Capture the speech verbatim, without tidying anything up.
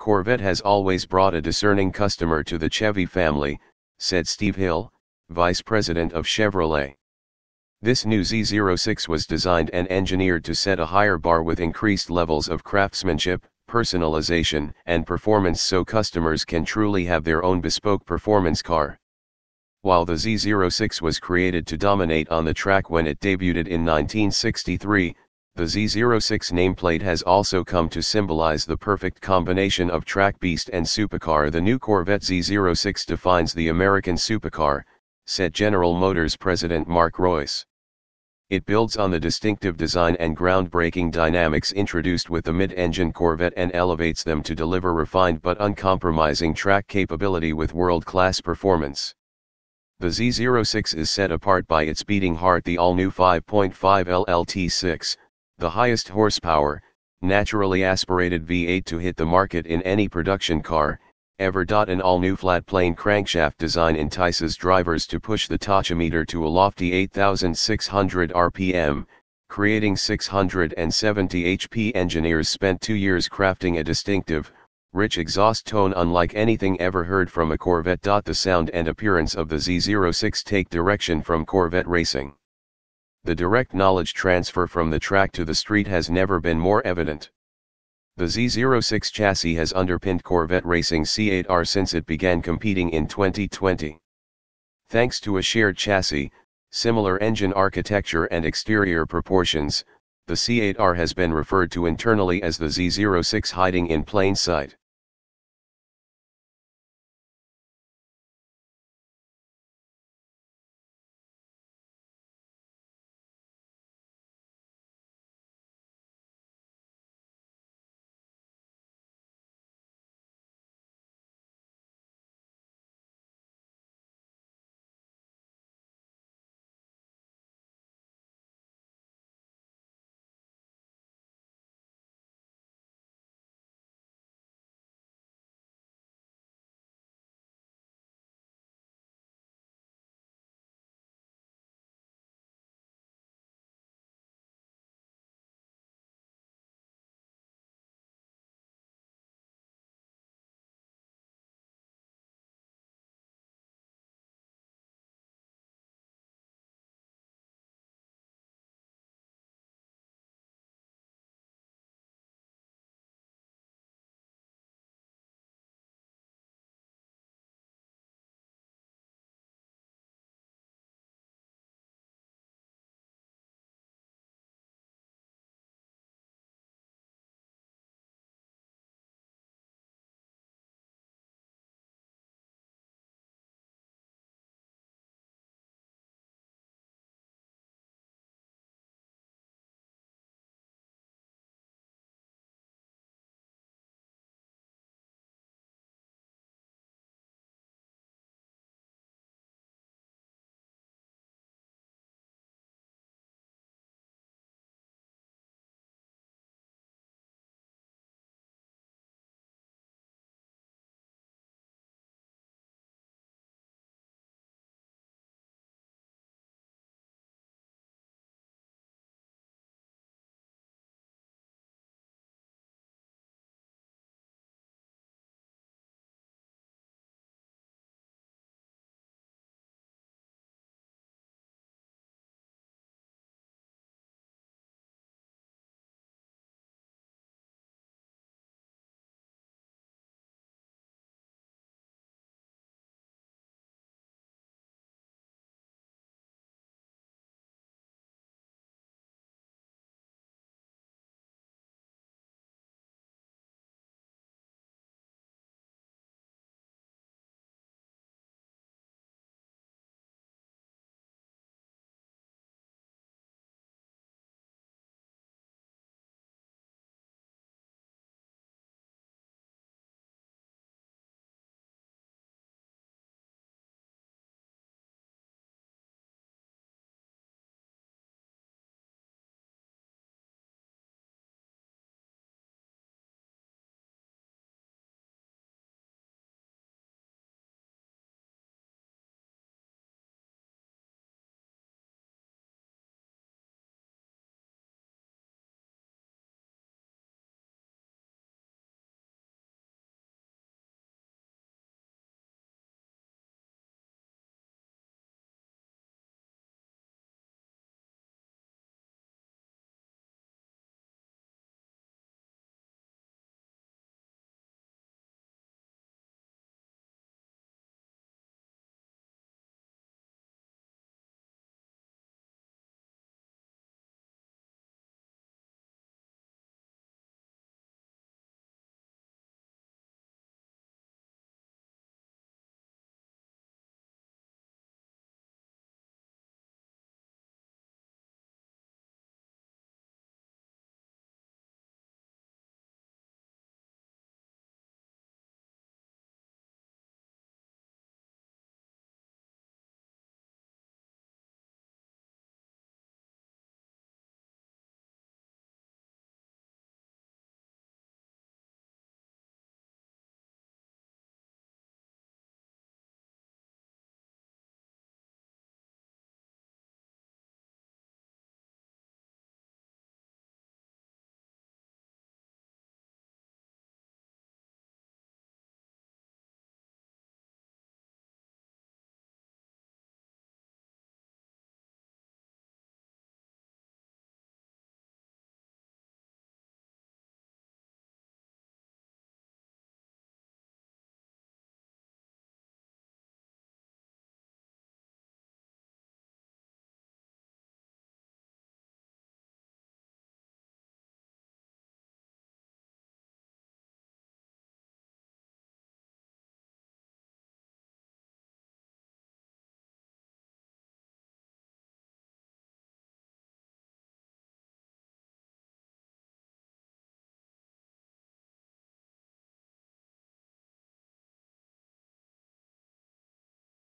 Corvette has always brought a discerning customer to the Chevy family, said Steve Hill, vice president of Chevrolet. This new Z oh six was designed and engineered to set a higher bar with increased levels of craftsmanship, personalization, and performance so customers can truly have their own bespoke performance car. While the Z oh six was created to dominate on the track when it debuted in nineteen sixty-three, the Z oh six nameplate has also come to symbolize the perfect combination of track beast and supercar. The new Corvette Z oh six defines the American supercar, said General Motors president Mark Reuss. It builds on the distinctive design and groundbreaking dynamics introduced with the mid-engine Corvette and elevates them to deliver refined but uncompromising track capability with world-class performance. The Z oh six is set apart by its beating heart, the all-new five point five liter L T six, the highest horsepower, naturally aspirated V eight to hit the market in any production car ever. An all-new flat-plane crankshaft design entices drivers to push the tachometer to a lofty eight thousand six hundred R P M, creating six hundred seventy H P. Engineers spent two years crafting a distinctive, rich exhaust tone unlike anything ever heard from a Corvette. The sound and appearance of the Z oh six take direction from Corvette racing. The direct knowledge transfer from the track to the street has never been more evident. The Z oh six chassis has underpinned Corvette Racing's C eight R since it began competing in twenty twenty. Thanks to a shared chassis, similar engine architecture and exterior proportions, the C eight R has been referred to internally as the Z oh six, hiding in plain sight.